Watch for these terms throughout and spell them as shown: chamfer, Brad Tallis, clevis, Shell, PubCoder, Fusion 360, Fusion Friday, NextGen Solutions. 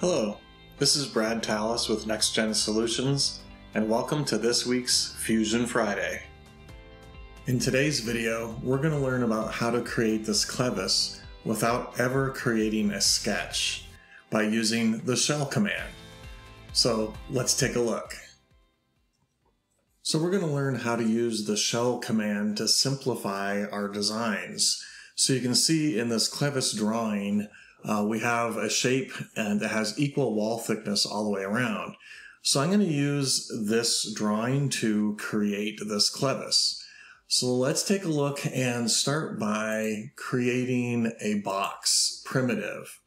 Hello, this is Brad Tallis with NextGen Solutions, and welcome to this week's Fusion Friday. In today's video, we're going to learn about how to create this clevis without ever creating a sketch by using the shell command. So let's take a look. So we're going to learn how to use the shell command to simplify our designs. So you can see in this clevis drawing, we have a shape and it has equal wall thickness all the way around. So I'm going to use this drawing to create this clevis. So let's take a look and start by creating a box primitive.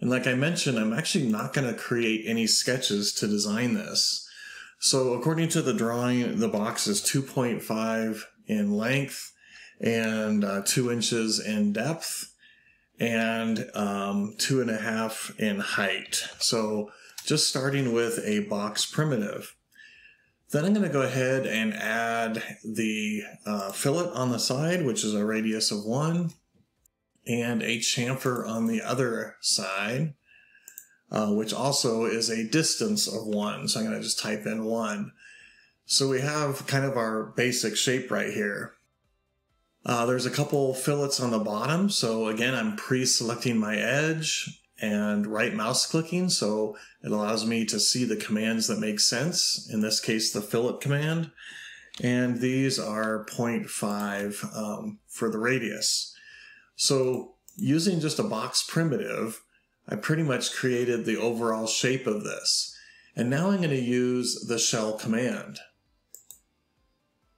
And like I mentioned, I'm actually not going to create any sketches to design this. So according to the drawing, the box is 2.5 in length and 2 inches in depth, and 2.5 in height. So just starting with a box primitive. Then I'm going to go ahead and add the fillet on the side, which is a radius of 1, and a chamfer on the other side, which also is a distance of 1. So I'm going to just type in 1. So we have kind of our basic shape right here. There's a couple fillets on the bottom, so again, I'm pre-selecting my edge and right mouse clicking, so it allows me to see the commands that make sense, in this case the fillet command, and these are 0.5 for the radius. So using just a box primitive, I pretty much created the overall shape of this, and now I'm going to use the shell command.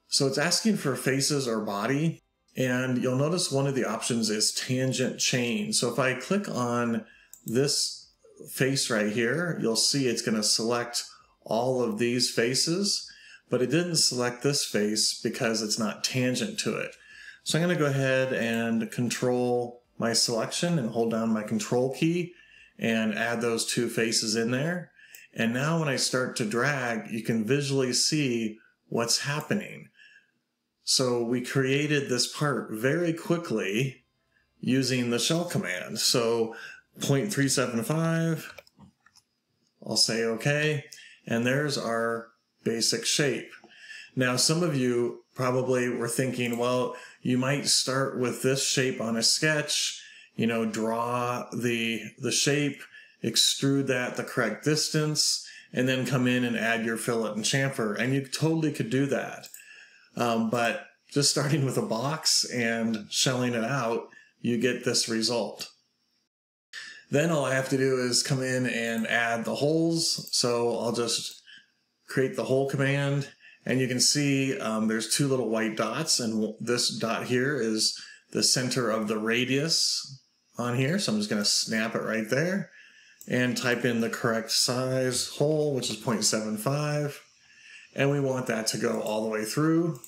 So it's asking for faces or body. And you'll notice one of the options is tangent chain. So if I click on this face right here, you'll see it's going to select all of these faces, but it didn't select this face because it's not tangent to it. So I'm going to go ahead and control my selection and hold down my control key and add those two faces in there. And now when I start to drag, you can visually see what's happening. So we created this part very quickly using the shell command. So 0.375, I'll say okay, and there's our basic shape. Now some of you probably were thinking, well, you might start with this shape on a sketch, you know, draw the shape, extrude that the correct distance, and then come in and add your fillet and chamfer, and you totally could do that. But just starting with a box and shelling it out, you get this result. Then all I have to do is come in and add the holes. So I'll just create the hole command, and you can see there's two little white dots, and this dot here is the center of the radius on here. So I'm just going to snap it right there and type in the correct size hole, which is 0.75. And we want that to go all the way through.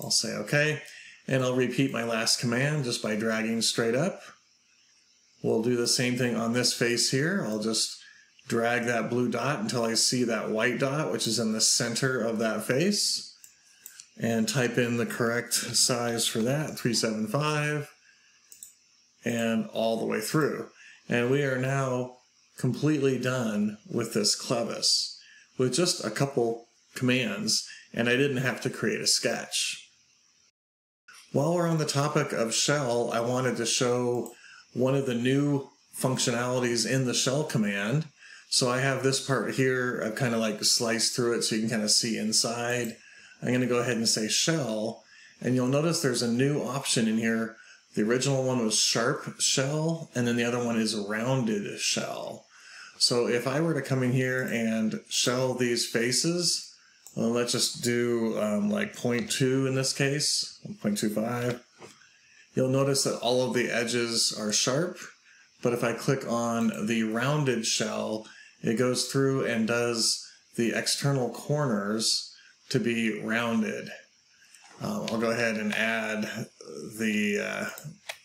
I'll say okay, and I'll repeat my last command just by dragging straight up. We'll do the same thing on this face here. I'll just drag that blue dot until I see that white dot, which is in the center of that face, and type in the correct size for that, 375, and all the way through. And we are now completely done with this clevis, with just a couple commands, and I didn't have to create a sketch. While we're on the topic of shell, I wanted to show one of the new functionalities in the shell command. So I have this part here, I've kind of like sliced through it so you can kind of see inside. I'm going to go ahead and say shell, and you'll notice there's a new option in here. The original one was sharp shell, and then the other one is rounded shell. So if I were to come in here and shell these faces, well, let's just do like 0.2 in this case, 0.25. You'll notice that all of the edges are sharp, but if I click on the rounded shell, it goes through and does the external corners to be rounded. I'll go ahead and add the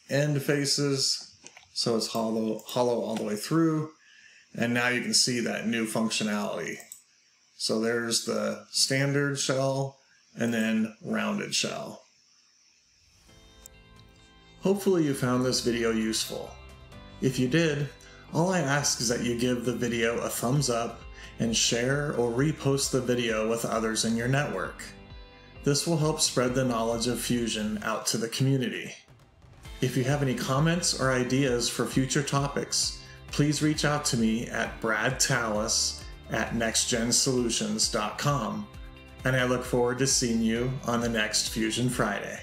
end faces, so it's hollow all the way through. And now you can see that new functionality. So there's the standard shell and then rounded shell. Hopefully you found this video useful. If you did, All I ask is that you give the video a thumbs up and share or repost the video with others in your network. This will help spread the knowledge of Fusion out to the community. If you have any comments or ideas for future topics, please reach out to me at bradtallis@nextgensolutions.com, and I look forward to seeing you on the next Fusion Friday.